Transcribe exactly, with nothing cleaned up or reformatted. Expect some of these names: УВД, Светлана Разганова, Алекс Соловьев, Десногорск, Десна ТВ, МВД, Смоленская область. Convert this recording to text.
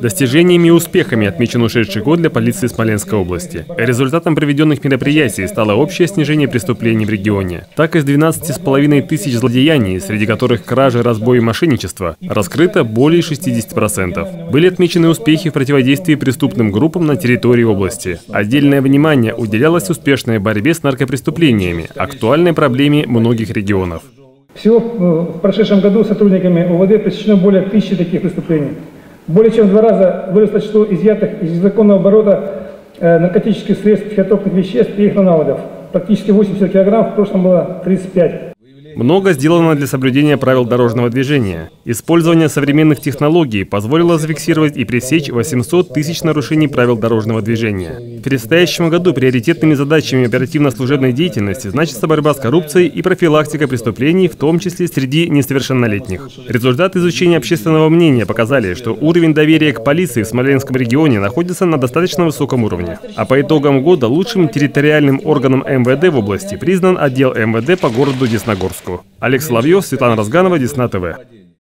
Достижениями и успехами отмечен ушедший год для полиции Смоленской области. Результатом проведенных мероприятий стало общее снижение преступлений в регионе. Так, из двенадцати с половиной тысяч злодеяний, среди которых кражи, разбой и мошенничество, раскрыто более шестидесяти процентов. Были отмечены успехи в противодействии преступным группам на территории области. Отдельное внимание уделялось успешной борьбе с наркопреступлениями, актуальной проблеме многих регионов. Всего в прошедшем году сотрудниками УВД пресечено более тысячи таких преступлений. Более чем в два раза выросло число изъятых из незаконного оборота наркотических средств, психотропных веществ и их аналогов. Практически восемьдесят килограмм, в прошлом было тридцать пять. Много сделано для соблюдения правил дорожного движения. Использование современных технологий позволило зафиксировать и пресечь восемьсот тысяч нарушений правил дорожного движения. В предстоящем году приоритетными задачами оперативно-служебной деятельности значится борьба с коррупцией и профилактика преступлений, в том числе среди несовершеннолетних. Результаты изучения общественного мнения показали, что уровень доверия к полиции в Смоленском регионе находится на достаточно высоком уровне. А по итогам года лучшим территориальным органом МВД в области признан отдел МВД по городу Десногорску. Алекс Соловьев, Светлана Разганова, Десна ТВ.